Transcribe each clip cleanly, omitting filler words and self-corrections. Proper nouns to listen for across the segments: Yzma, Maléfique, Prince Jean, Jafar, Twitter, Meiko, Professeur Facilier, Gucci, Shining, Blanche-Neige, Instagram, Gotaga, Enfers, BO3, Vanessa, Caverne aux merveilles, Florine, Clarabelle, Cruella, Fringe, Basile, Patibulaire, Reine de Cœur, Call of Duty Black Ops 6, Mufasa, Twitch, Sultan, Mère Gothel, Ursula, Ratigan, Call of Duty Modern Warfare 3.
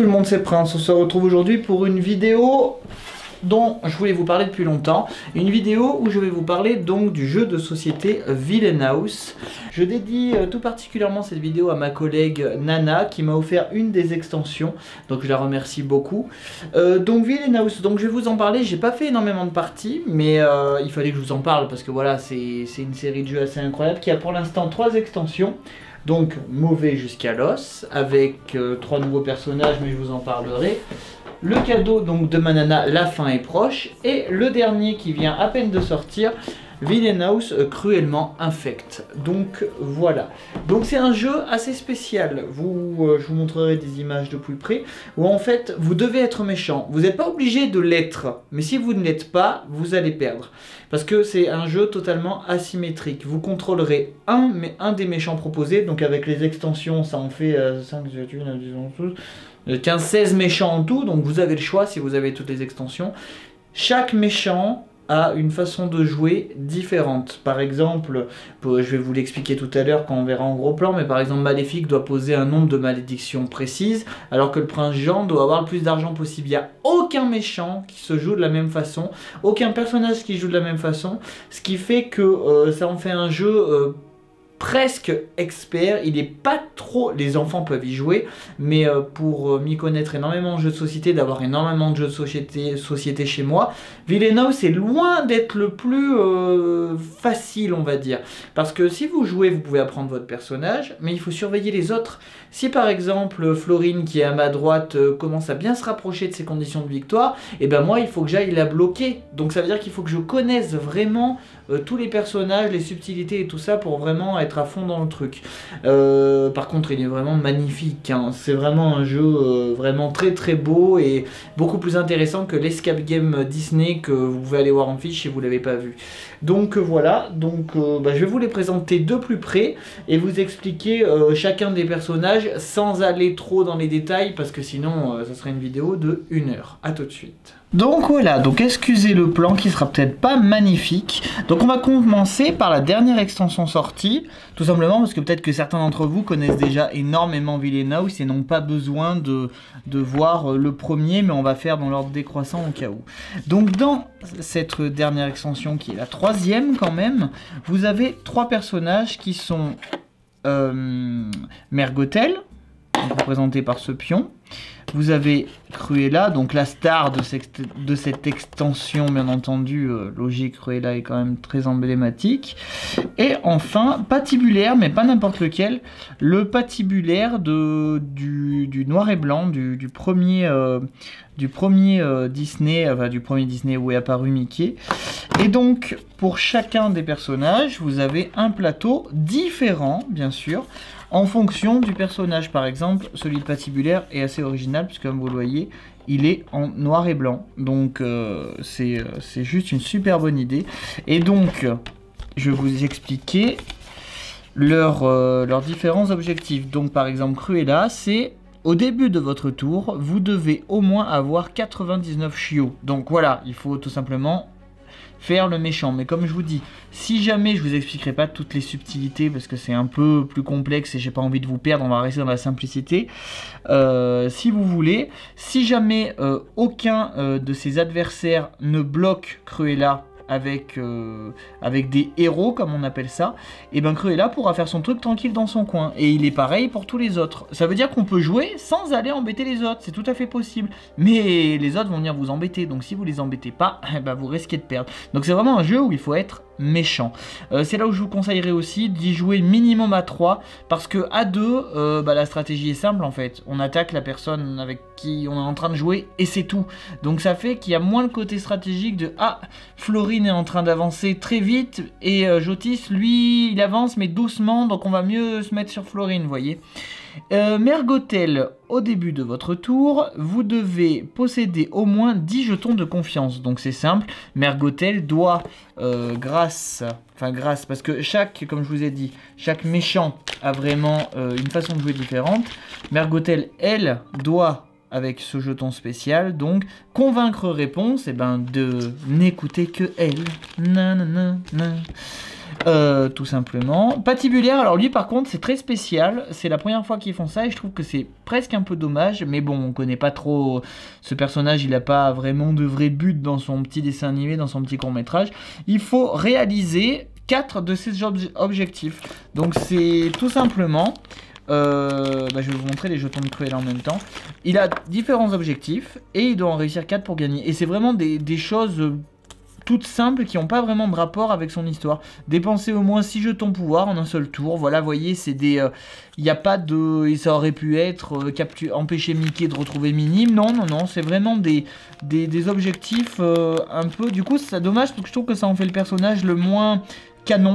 tout le monde, c'est Prince. On se retrouve aujourd'hui pour une vidéo dont je voulais vous parler depuis longtemps. Une vidéo où je vais vous parler donc du jeu de société Villainous. Je dédie tout particulièrement cette vidéo à ma collègue Nana qui m'a offert une des extensions, donc je la remercie beaucoup. Donc Villainous, donc je vais vous en parler. J'ai pas fait énormément de parties, mais il fallait que je vous en parle parce que voilà, c'est une série de jeux assez incroyable qui a pour l'instant 3 extensions. Donc mauvais jusqu'à l'os, avec 3 nouveaux personnages, mais je vous en parlerai. Le cadeau donc de ma nana, la fin est proche, et le dernier qui vient à peine de sortir, Villainous cruellement infect. Donc voilà. Donc c'est un jeu assez spécial. Je vous montrerai des images de plus près, où en fait vous devez être méchant. Vous n'êtes pas obligé de l'être, mais si vous ne l'êtes pas, vous allez perdre. Parce que c'est un jeu totalement asymétrique. Vous contrôlerez un des méchants proposés, donc avec les extensions ça en fait 15-16 méchants en tout, donc vous avez le choix si vous avez toutes les extensions. Chaque méchant a une façon de jouer différente. Par exemple, je vais vous l'expliquer tout à l'heure quand on verra en gros plan, mais par exemple Maléfique doit poser un nombre de malédictions précises, alors que le Prince Jean doit avoir le plus d'argent possible. Il n'y a aucun méchant qui se joue de la même façon, aucun personnage qui joue de la même façon, ce qui fait que ça en fait un jeu presque expert. Il n'est pas trop... Les enfants peuvent y jouer, mais pour m'y connaître énormément en jeux de société, d'avoir énormément de jeux de société chez moi, Villainous c'est loin d'être le plus facile, on va dire. Parce que si vous jouez, vous pouvez apprendre votre personnage, mais il faut surveiller les autres. Si par exemple Florine, qui est à ma droite, commence à bien se rapprocher de ses conditions de victoire, et ben moi il faut que j'aille la bloquer. Donc ça veut dire qu'il faut que je connaisse vraiment tous les personnages, les subtilités et tout ça pour vraiment être à fond dans le truc. Par contre il est vraiment magnifique, hein. C'est vraiment un jeu vraiment très très beau et beaucoup plus intéressant que l'escape game Disney que vous pouvez aller voir en fiche si vous l'avez pas vu. Donc voilà, donc je vais vous les présenter de plus près et vous expliquer chacun des personnages sans aller trop dans les détails parce que sinon ça serait une vidéo de 1 heure. A tout de suite. Donc voilà, donc excusez le plan qui sera peut-être pas magnifique. Donc on va commencer par la dernière extension sortie, tout simplement parce que peut-être que certains d'entre vous connaissent déjà énormément Villainous et n'ont pas besoin de voir le premier, mais on va faire dans l'ordre décroissant au cas où. Donc dans cette dernière extension qui est la 3e quand même, vous avez 3 personnages qui sont Mère Gothel, représentée par ce pion. Vous avez Cruella, donc la star de cette extension, bien entendu, logique, Cruella est quand même très emblématique. Et enfin, Patibulaire, mais pas n'importe lequel, le Patibulaire du noir et blanc, du premier Disney où est apparu Mickey. Et donc, pour chacun des personnages, vous avez un plateau différent, bien sûr, en fonction du personnage. Par exemple, celui de Patibulaire est assez original, puisque comme vous le voyez, il est en noir et blanc. Donc c'est juste une super bonne idée. Et donc, je vais vous expliquer leurs différents objectifs. Donc par exemple, Cruella, c'est... Au début de votre tour, vous devez au moins avoir 99 chiots. Donc voilà, il faut tout simplement faire le méchant. Mais comme je vous dis, si jamais je vous expliquerai pas toutes les subtilités parce que c'est un peu plus complexe et j'ai pas envie de vous perdre, on va rester dans la simplicité. Si vous voulez, si jamais aucun de ses adversaires ne bloque Cruella avec des héros comme on appelle ça, et ben Cruella pourra faire son truc tranquille dans son coin, et il est pareil pour tous les autres. Ça veut dire qu'on peut jouer sans aller embêter les autres, c'est tout à fait possible, mais les autres vont venir vous embêter, donc si vous les embêtez pas, ben vous risquez de perdre. Donc c'est vraiment un jeu où il faut être méchant. C'est là où je vous conseillerais aussi d'y jouer minimum à 3, parce que à 2, la stratégie est simple en fait. On attaque la personne avec qui on est en train de jouer et c'est tout. Donc ça fait qu'il y a moins le côté stratégique de ah, Florine est en train d'avancer très vite et Jotis, lui, il avance mais doucement, donc on va mieux se mettre sur Florine, vous voyez. Mère Gothel, au début de votre tour, vous devez posséder au moins 10 jetons de confiance. Donc c'est simple, Mère Gothel doit, parce que chaque, comme je vous ai dit, chaque méchant a vraiment une façon de jouer différente. Mère Gothel, elle, doit, avec ce jeton spécial, donc, convaincre Réponse, et ben de n'écouter que elle. Nanana. tout simplement. Patibulaire, alors lui par contre c'est très spécial, c'est la première fois qu'ils font ça et je trouve que c'est presque un peu dommage, mais bon on connaît pas trop ce personnage, il n'a pas vraiment de vrai but dans son petit dessin animé, dans son petit court métrage. Il faut réaliser 4 de ses objectifs, donc c'est tout simplement... je vais vous montrer les jetons de Cruella en même temps. Il a différents objectifs et il doit en réussir 4 pour gagner. Et c'est vraiment des choses toutes simples qui n'ont pas vraiment de rapport avec son histoire. Dépenser au moins 6 jetons pouvoir en un seul tour. Voilà, vous voyez, c'est des... Il n'y a pas de... Et ça aurait pu être empêcher Mickey de retrouver Minim. Non, non, non, c'est vraiment des objectifs un peu... Du coup, c'est dommage parce que je trouve que ça en fait le personnage le moins canon.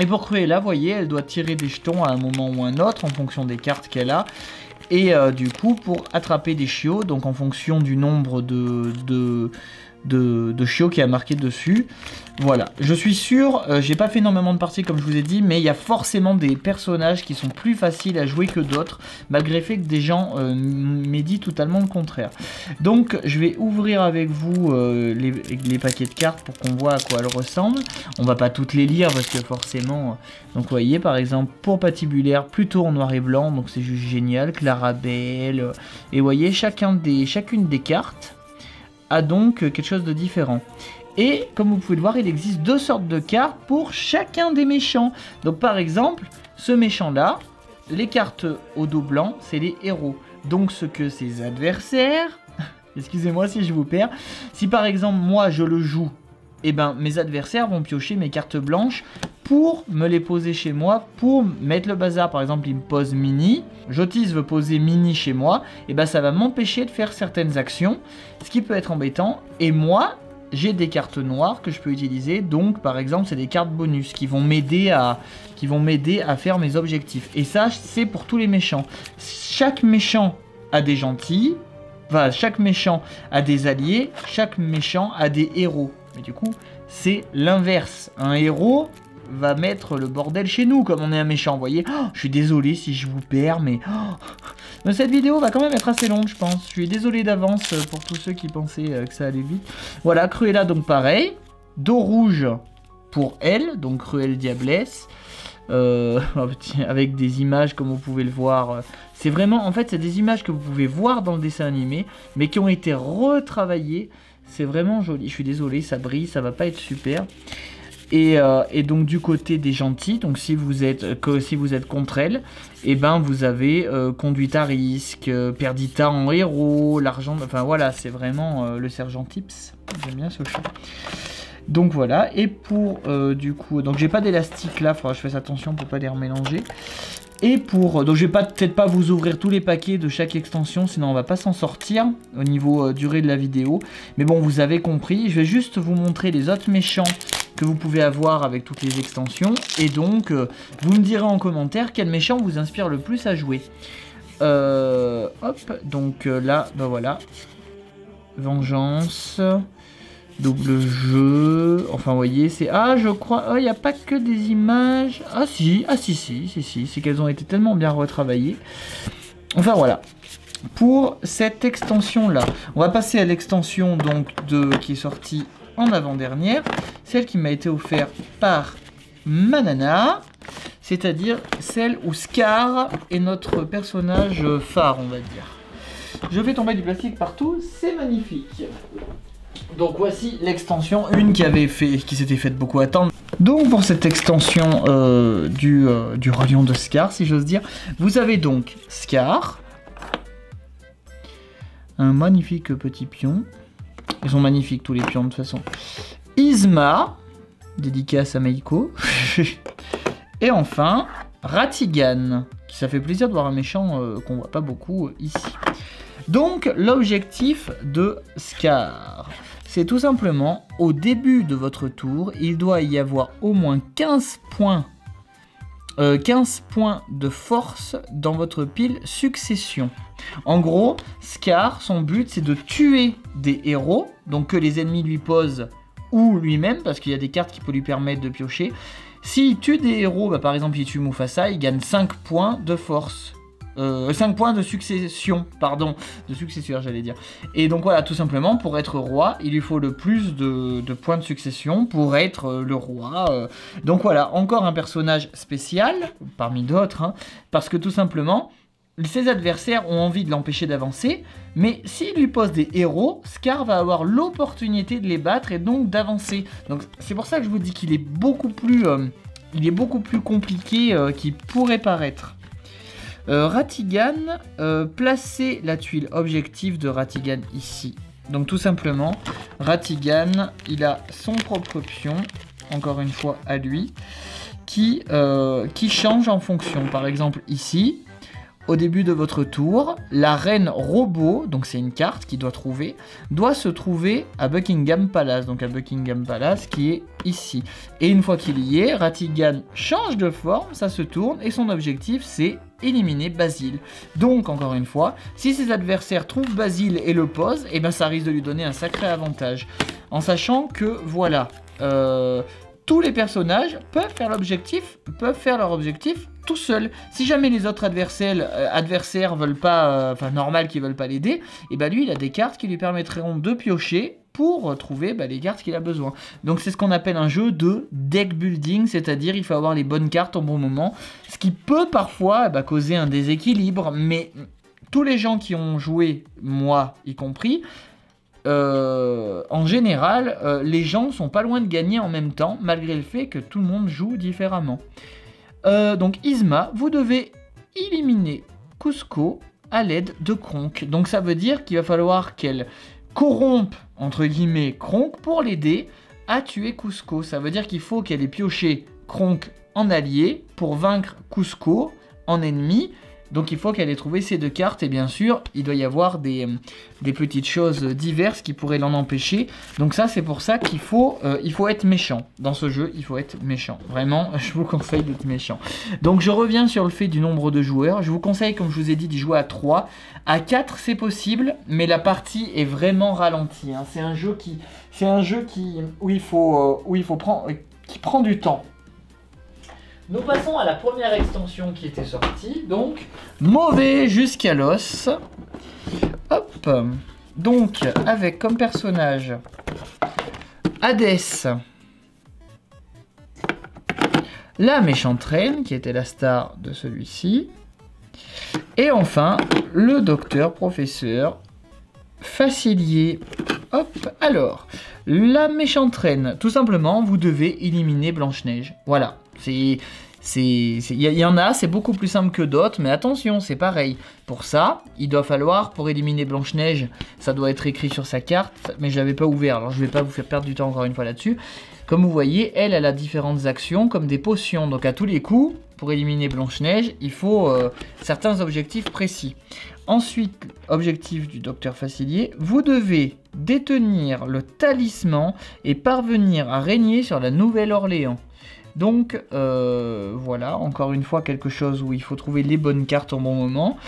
Et pour Cruella, vous voyez, elle doit tirer des jetons à un moment ou un autre en fonction des cartes qu'elle a. Et du coup, pour attraper des chiots, donc en fonction du nombre de chiots qui a marqué dessus. Voilà, je suis sûr, j'ai pas fait énormément de parties comme je vous ai dit, mais il y a forcément des personnages qui sont plus faciles à jouer que d'autres, malgré le fait que des gens m'aient dit totalement le contraire. Donc je vais ouvrir avec vous les paquets de cartes pour qu'on voit à quoi elles ressemblent. On va pas toutes les lire parce que forcément, donc vous voyez par exemple pour Patibulaire, plutôt en noir et blanc, donc c'est juste génial, Clarabelle, et vous voyez chacune des cartes a donc quelque chose de différent. Et comme vous pouvez le voir, il existe 2 sortes de cartes pour chacun des méchants. Donc par exemple, ce méchant là, les cartes au dos blanc, c'est les héros. Donc ce que ses adversaires... Excusez-moi si je vous perds. Si par exemple moi je le joue, et mes adversaires vont piocher mes cartes blanches pour me les poser chez moi, pour mettre le bazar. Par exemple, il me pose Mini, Jotis veut poser Mini chez moi, et ça va m'empêcher de faire certaines actions, ce qui peut être embêtant. Et moi, j'ai des cartes noires que je peux utiliser, donc par exemple, c'est des cartes bonus qui vont m'aider à faire mes objectifs. Et ça, c'est pour tous les méchants. Chaque méchant a des gentils, chaque méchant a des alliés, chaque méchant a des héros. Mais du coup, c'est l'inverse. Un héros va mettre le bordel chez nous, comme on est un méchant, vous voyez. Oh, je suis désolé si je vous perds, mais... Oh, cette vidéo va quand même être assez longue, je pense. Je suis désolé d'avance pour tous ceux qui pensaient que ça allait vite. Voilà, Cruella, donc pareil. Dos rouge pour elle, donc Cruelle Diablesse. Avec des images comme vous pouvez le voir. C'est vraiment, en fait, c'est des images que vous pouvez voir dans le dessin animé, mais qui ont été retravaillées. C'est vraiment joli. Je suis désolé, ça brille, ça va pas être super. Et donc du côté des gentils, donc si vous êtes contre elle, vous avez conduite à risque, perdita en héros, l'argent, voilà, c'est vraiment le sergent Tips, j'aime bien ce chat. Donc voilà, et pour du coup, donc j'ai pas d'élastique là, faudra que je fasse attention pour pas les remélanger. Et pour, donc je vais peut-être pas vous ouvrir tous les paquets de chaque extension, sinon on va pas s'en sortir au niveau durée de la vidéo. Mais bon, vous avez compris, je vais juste vous montrer les autres méchants que vous pouvez avoir avec toutes les extensions. Et donc, vous me direz en commentaire quel méchant vous inspire le plus à jouer. Là, voilà. Vengeance, double jeu, enfin vous voyez, c'est... Ah, je crois... Oh, il n'y a pas que des images... Ah si, c'est qu'elles ont été tellement bien retravaillées. Enfin voilà. Pour cette extension-là, on va passer à l'extension qui est sortie en avant-dernière, celle qui m'a été offerte par ma nana, c'est-à-dire celle où Scar est notre personnage phare, on va dire. Je fais tomber du plastique partout, c'est magnifique. Donc voici l'extension, qui s'était faite beaucoup attendre. Donc pour cette extension du Royaume de Scar, si j'ose dire, vous avez donc Scar, un magnifique petit pion. Ils sont magnifiques tous les pions de toute façon. Yzma, dédicace à Meiko. Et enfin, Ratigan. Ça fait plaisir de voir un méchant qu'on voit pas beaucoup ici. Donc l'objectif de Scar, c'est tout simplement, au début de votre tour, il doit y avoir au moins 15 points de force dans votre pile succession. En gros, Scar, son but, c'est de tuer des héros, donc que les ennemis lui posent ou lui-même, parce qu'il y a des cartes qui peuvent lui permettre de piocher. S'il tue des héros, par exemple, il tue Mufasa, il gagne 5 points de force. 5 points de succession, pardon, de successeur j'allais dire. Et donc voilà, tout simplement, pour être roi, il lui faut le plus de points de succession pour être le roi. Donc voilà, encore un personnage spécial, parmi d'autres, hein, parce que tout simplement, ses adversaires ont envie de l'empêcher d'avancer, mais s'il lui pose des héros, Scar va avoir l'opportunité de les battre et donc d'avancer. Donc c'est pour ça que je vous dis qu'il est beaucoup plus, compliqué qu'il pourrait paraître. Ratigan, placez la tuile objective de Ratigan ici. Donc tout simplement, Ratigan, il a son propre pion, encore une fois à lui, qui change en fonction. Par exemple ici, au début de votre tour, la reine robot, donc c'est une carte qui doit se trouver à Buckingham Palace. Donc à Buckingham Palace qui est ici. Et une fois qu'il y est, Ratigan change de forme, ça se tourne et son objectif c'est éliminer Basile. Donc encore une fois, si ses adversaires trouvent Basile et le posent, et ben ça risque de lui donner un sacré avantage. En sachant que voilà, tous les personnages peuvent faire leur objectif tout seuls. Si jamais les autres adversaires veulent pas, enfin normal qu'ils veulent pas l'aider, et bah lui il a des cartes qui lui permettront de piocher pour trouver bah, les cartes qu'il a besoin. Donc c'est ce qu'on appelle un jeu de deck building, c'est-à-dire il faut avoir les bonnes cartes au bon moment, ce qui peut parfois bah, causer un déséquilibre, mais tous les gens qui ont joué, moi y compris, en général, les gens sont pas loin de gagner en même temps, malgré le fait que tout le monde joue différemment. Donc Yzma, vous devez éliminer Kuzco à l'aide de Kronk. Donc ça veut dire qu'il va falloir qu'elle corrompe, entre guillemets, Kronk pour l'aider à tuer Kuzco. Ça veut dire qu'il faut qu'elle ait pioché Kronk en allié pour vaincre Kuzco en ennemi. Donc il faut qu'elle ait trouvé ces deux cartes et bien sûr il doit y avoir des petites choses diverses qui pourraient l'en empêcher. Donc ça c'est pour ça qu'il faut, être méchant. Dans ce jeu il faut être méchant. Vraiment je vous conseille d'être méchant. Donc je reviens sur le fait du nombre de joueurs. Je vous conseille comme je vous ai dit d'y jouer à 3. À 4 c'est possible mais la partie est vraiment ralentie. Hein. C'est un jeu, où il faut, qui prend du temps. Nous passons à la première extension qui était sortie, donc mauvais jusqu'à l'os. Hop. Donc avec comme personnage Hadès, la méchante reine qui était la star de celui-ci, et enfin le docteur professeur Facilier. Hop, alors la méchante reine, tout simplement vous devez éliminer Blanche-Neige. Voilà. Il y en a, c'est beaucoup plus simple que d'autres, mais attention, c'est pareil. Pour ça, il doit falloir, pour éliminer Blanche-Neige, ça doit être écrit sur sa carte, mais je l'avais pas ouvert, alors je vais pas vous faire perdre du temps encore une fois là-dessus. Comme vous voyez, elle a différentes actions, comme des potions, donc à tous les coups, pour éliminer Blanche-Neige, il faut certains objectifs précis. Ensuite, objectif du docteur Facilier, vous devez détenir le talisman et parvenir à régner sur la Nouvelle-Orléans. Donc voilà, encore une fois quelque chose où il faut trouver les bonnes cartes au bon moment.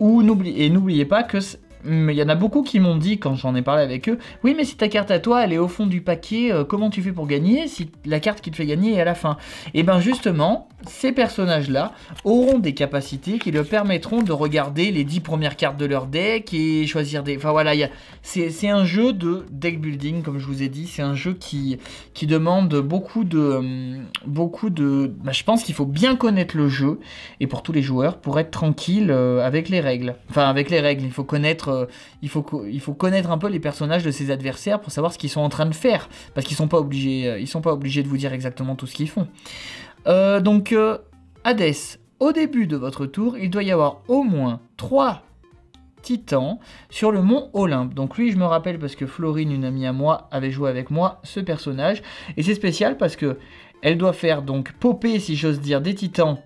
Et n'oubliez pas que, il y en a beaucoup qui m'ont dit quand j'en ai parlé avec eux, oui mais si ta carte à toi elle est au fond du paquet, comment tu fais pour gagner si la carte qui te fait gagner est à la fin? Et bien justement, ces personnages là auront des capacités qui leur permettront de regarder les 10 premières cartes de leur deck et choisir des... Enfin voilà, c'est un jeu de deck building comme je vous ai dit, c'est un jeu qui demande beaucoup de... Bah, je pense qu'il faut bien connaître le jeu et pour tous les joueurs pour être tranquille avec les règles. Enfin avec les règles, il faut connaître... Il faut connaître un peu les personnages de ses adversaires pour savoir ce qu'ils sont en train de faire, parce qu'ils sont pas obligés, de vous dire exactement tout ce qu'ils font. Donc Hadès, au début de votre tour, il doit y avoir au moins 3 titans sur le Mont Olympe. Donc lui, je me rappelle parce que Florine, une amie à moi, avait joué avec moi ce personnage, et c'est spécial parce que elle doit faire donc popper, si j'ose dire, des titans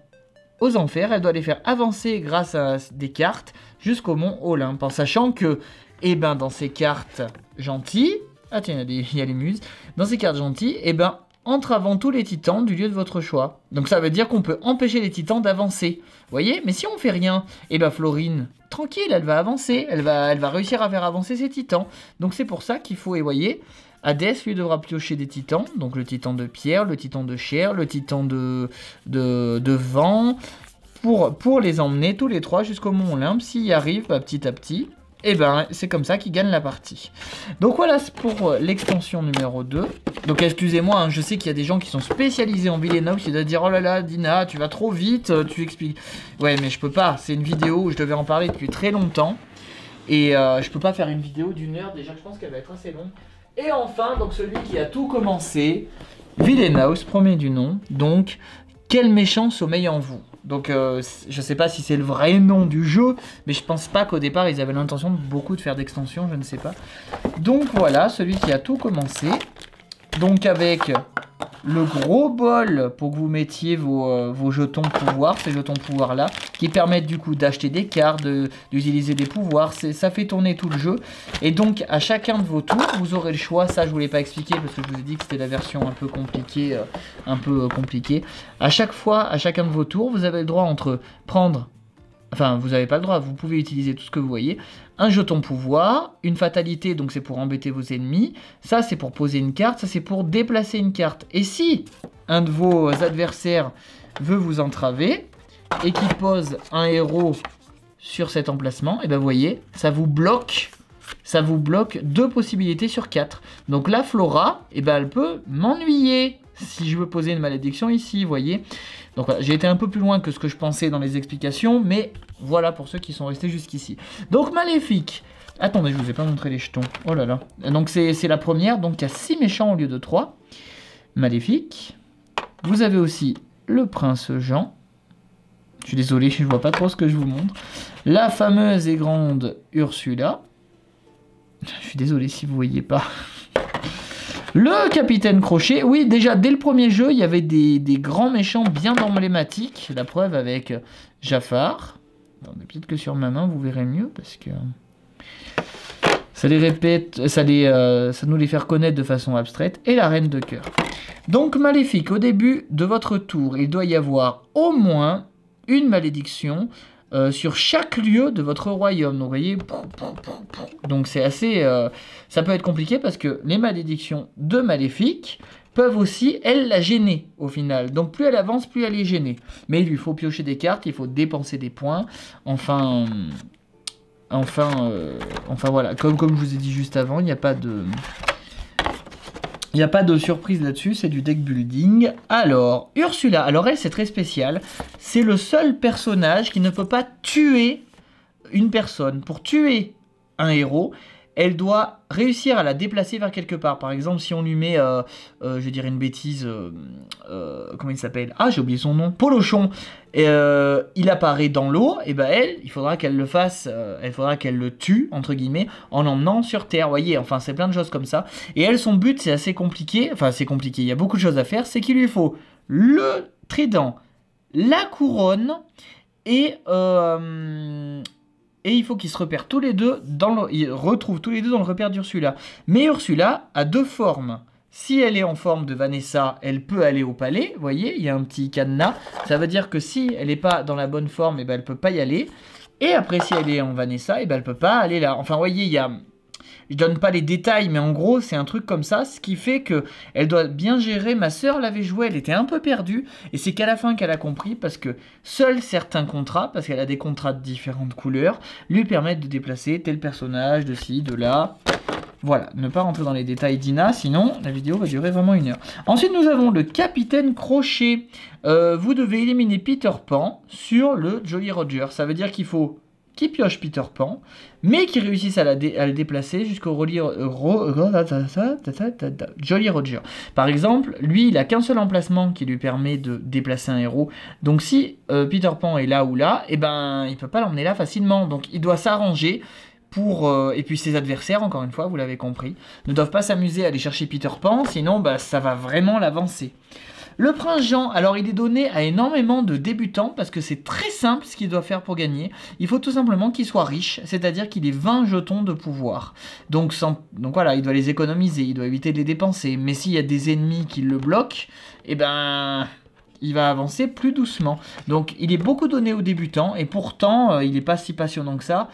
aux enfers, elle doit les faire avancer grâce à des cartes jusqu'au Mont Olympe, en sachant que, eh ben, dans ces cartes gentilles, ah tiens, il y a les muses, dans ces cartes gentilles, eh ben, entre avant tous les titans du lieu de votre choix. Donc ça veut dire qu'on peut empêcher les titans d'avancer, vous voyez? Mais si on fait rien, eh ben Florine, tranquille, elle va avancer, elle va réussir à faire avancer ses titans. Donc c'est pour ça qu'il faut, et voyez, Hadès lui devra piocher des titans, donc le titan de pierre, le titan de chair, le titan de vent, pour les emmener tous les trois jusqu'au Mont Olympe. S'ils y arrivent petit à petit, et ben c'est comme ça qu'ils gagnent la partie. Donc voilà, c'est pour l'extension numéro 2. Donc excusez-moi, hein, je sais qu'il y a des gens qui sont spécialisés en Villainous qui doivent dire oh là là Dina, tu vas trop vite, tu expliques. Ouais mais je peux pas, c'est une vidéo où je devais en parler depuis très longtemps. Et je peux pas faire une vidéo d'1 heure, déjà je pense qu'elle va être assez longue. Et enfin, donc celui qui a tout commencé, Villainous, premier du nom, donc quel méchant sommeille en vous. Donc je sais pas si c'est le vrai nom du jeu, mais je pense pas qu'au départ ils avaient l'intention de beaucoup de faire d'extensions, je ne sais pas. Donc voilà, celui qui a tout commencé, donc avec le gros bol pour que vous mettiez vos jetons pouvoir, ces jetons pouvoir là, qui permettent du coup d'acheter des cartes, d'utiliser des pouvoirs, ça fait tourner tout le jeu. Et donc à chacun de vos tours, vous aurez le choix, ça je vous l'ai pas expliqué parce que je vous ai dit que c'était la version un peu compliquée. À chaque fois, à chacun de vos tours, vous avez le droit entre prendre... Enfin, vous n'avez pas le droit, vous pouvez utiliser tout ce que vous voyez. Un jeton pouvoir, une fatalité, donc c'est pour embêter vos ennemis. Ça, c'est pour poser une carte, ça, c'est pour déplacer une carte. Et si un de vos adversaires veut vous entraver et qu'il pose un héros sur cet emplacement, et ben vous voyez, ça vous bloque 2 possibilités sur 4. Donc la Flora, et ben elle peut m'ennuyer. Si je veux poser une malédiction ici, vous voyez. Donc voilà, j'ai été un peu plus loin que ce que je pensais dans les explications, mais voilà pour ceux qui sont restés jusqu'ici. Donc Maléfique. Attendez, je vous ai pas montré les jetons. Oh là là. Donc c'est la première, donc il y a 6 méchants au lieu de 3. Maléfique. Vous avez aussi le Prince Jean. Je suis désolé, je vois pas trop ce que je vous montre. La fameuse et grande Ursula. Je suis désolé si vous voyez pas. Le Capitaine Crochet, oui déjà dès le premier jeu il y avait des grands méchants bien emblématiques, la preuve avec Jafar. Attendez, peut-être que sur ma main vous verrez mieux parce que ça les répète, ça nous les fait connaître de façon abstraite, et la Reine de Cœur. Donc Maléfique, au début de votre tour, il doit y avoir au moins une malédiction sur chaque lieu de votre royaume. Donc vous voyez, donc c'est assez ça peut être compliqué parce que les malédictions de Maléfique peuvent aussi, elle, la gêner au final. Donc plus elle avance, plus elle est gênée. Mais il lui faut piocher des cartes, il faut dépenser des points. Enfin voilà, comme je vous ai dit juste avant, il n'y a pas de surprise là-dessus, c'est du deck building. Alors, Ursula, alors elle c'est très spécial. C'est le seul personnage qui ne peut pas tuer une personne. Pour tuer un héros, elle doit réussir à la déplacer vers quelque part. Par exemple, si on lui met, je dirais une bêtise, comment il s'appelle? Ah, j'ai oublié son nom, Polochon. Il apparaît dans l'eau, et ben elle, il faudra qu'elle le fasse, il faudra qu'elle le tue, entre guillemets, en l'emmenant sur Terre, vous voyez, enfin c'est plein de choses comme ça. Et elle, son but, c'est assez compliqué, enfin c'est compliqué, il y a beaucoup de choses à faire, c'est qu'il lui faut le trident, la couronne, et il faut qu'ils se repèrent tous les deux, ils retrouvent tous les deux dans le repère d'Ursula. Mais Ursula a 2 formes. Si elle est en forme de Vanessa, elle peut aller au palais, vous voyez, il y a un petit cadenas. Ça veut dire que si elle n'est pas dans la bonne forme, eh ben, elle ne peut pas y aller. Et après, si elle est en Vanessa, eh ben, elle ne peut pas aller là. Enfin, vous voyez, il y a... Je donne pas les détails, mais en gros, c'est un truc comme ça. Ce qui fait que elle doit bien gérer. Ma sœur l'avait joué, elle était un peu perdue. Et c'est qu'à la fin qu'elle a compris, parce que seuls certains contrats, parce qu'elle a des contrats de différentes couleurs, lui permettent de déplacer tel personnage, de ci, de là... Voilà, ne pas rentrer dans les détails d'Ina, sinon la vidéo va durer vraiment 1 heure. Ensuite, nous avons le Capitaine Crochet. Vous devez éliminer Peter Pan sur le Jolly Roger. Ça veut dire qu'il faut qu'il pioche Peter Pan, mais qu'il réussisse à le déplacer jusqu'au Jolly Roger. Par exemple, lui, il a qu'un seul emplacement qui lui permet de déplacer un héros. Donc si Peter Pan est là ou là, eh ben, il ne peut pas l'emmener là facilement. Donc il doit s'arranger. Et puis ses adversaires, encore une fois, vous l'avez compris, ne doivent pas s'amuser à aller chercher Peter Pan, sinon bah, ça va vraiment l'avancer. Le Prince Jean, alors il est donné à énormément de débutants parce que c'est très simple ce qu'il doit faire pour gagner. Il faut tout simplement qu'il soit riche, c'est-à-dire qu'il ait 20 jetons de pouvoir. Donc voilà, il doit les économiser, il doit éviter de les dépenser. Mais s'il y a des ennemis qui le bloquent, eh ben... il va avancer plus doucement. Donc il est beaucoup donné aux débutants et pourtant il n'est pas si passionnant que ça.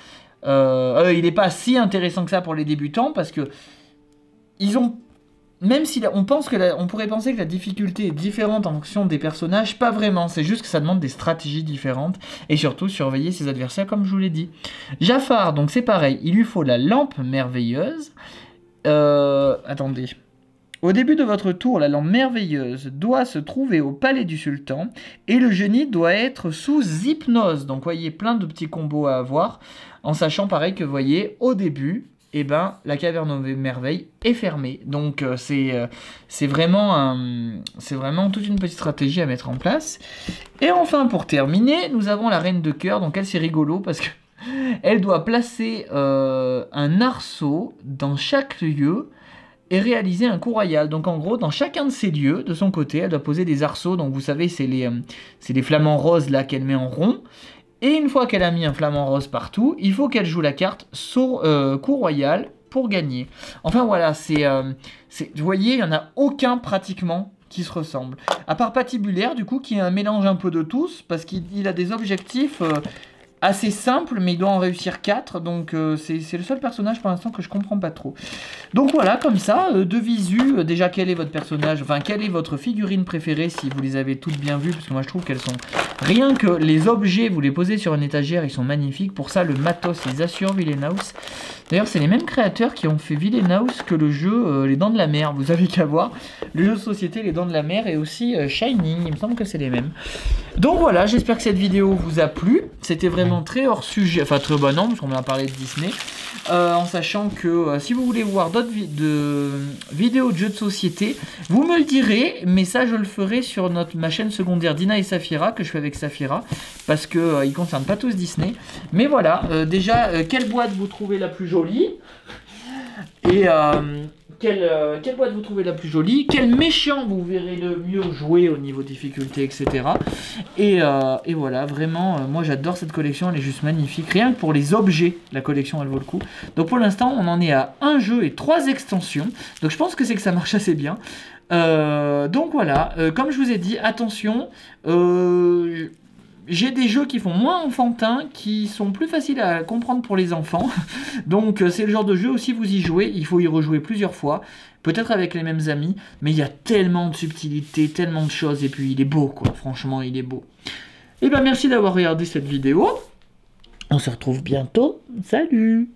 Il n'est pas si intéressant que ça pour les débutants parce que ils ont Même si on pense que on pourrait penser que la difficulté est différente en fonction des personnages, pas vraiment, c'est juste que ça demande des stratégies différentes et surtout surveiller ses adversaires comme je vous l'ai dit. Jafar, donc c'est pareil, il lui faut la lampe merveilleuse. Attendez. Au début de votre tour, la lampe merveilleuse doit se trouver au palais du sultan et le génie doit être sous hypnose. Donc, voyez, plein de petits combos à avoir en sachant pareil que, voyez, au début, eh ben, la caverne aux merveilles est fermée. Donc, c'est vraiment toute une petite stratégie à mettre en place. Et enfin, pour terminer, nous avons la Reine de Cœur. Donc, elle, c'est rigolo parce que elle doit placer un arceau dans chaque lieu et réaliser un coup royal. Donc en gros, dans chacun de ces lieux, de son côté, elle doit poser des arceaux. Donc vous savez, c'est les flamants roses là qu'elle met en rond. Et une fois qu'elle a mis un flamant rose partout, il faut qu'elle joue la carte coup royal pour gagner. Enfin voilà, vous voyez, il n'y en a aucun pratiquement qui se ressemble. À part Patibulaire, du coup, qui est un mélange un peu de tous, parce qu'il a des objectifs assez simple, mais il doit en réussir 4, donc c'est le seul personnage pour l'instant que je comprends pas trop. Donc voilà, comme ça, de visu, déjà quel est votre personnage, enfin quelle est votre figurine préférée si vous les avez toutes bien vues, parce que moi je trouve qu'elles sont... Rien que les objets, vous les posez sur une étagère, ils sont magnifiques, pour ça le matos les assure Villainous. D'ailleurs c'est les mêmes créateurs qui ont fait Villainous que le jeu Les Dents de la Mer, vous avez qu'à voir, le jeu de société Les Dents de la Mer et aussi Shining, il me semble que c'est les mêmes. Donc voilà, j'espère que cette vidéo vous a plu, c'était vraiment très hors sujet, enfin très bon an parce qu'on a parlé de Disney, en sachant que si vous voulez voir d'autres vidéos de jeux de société, vous me le direz, mais ça je le ferai sur ma chaîne secondaire Dina et Saphira, que je fais avec Saphira, parce que ils concernent pas tous Disney, mais voilà, déjà, quelle boîte vous trouvez la plus jolie, et quelle boîte vous trouvez la plus jolie, quel méchant vous verrez le mieux jouer au niveau difficulté, etc. Et voilà, vraiment, moi j'adore cette collection, elle est juste magnifique. Rien que pour les objets, la collection elle vaut le coup. Donc pour l'instant, on en est à un jeu et 3 extensions. Donc je pense que c'est que ça marche assez bien. Donc voilà, comme je vous ai dit, attention... J'ai des jeux qui font moins enfantin, qui sont plus faciles à comprendre pour les enfants. Donc c'est le genre de jeu où si vous y jouez, il faut y rejouer plusieurs fois. Peut-être avec les mêmes amis, mais il y a tellement de subtilités, tellement de choses. Et puis il est beau quoi, franchement il est beau. Et ben merci d'avoir regardé cette vidéo. On se retrouve bientôt, salut!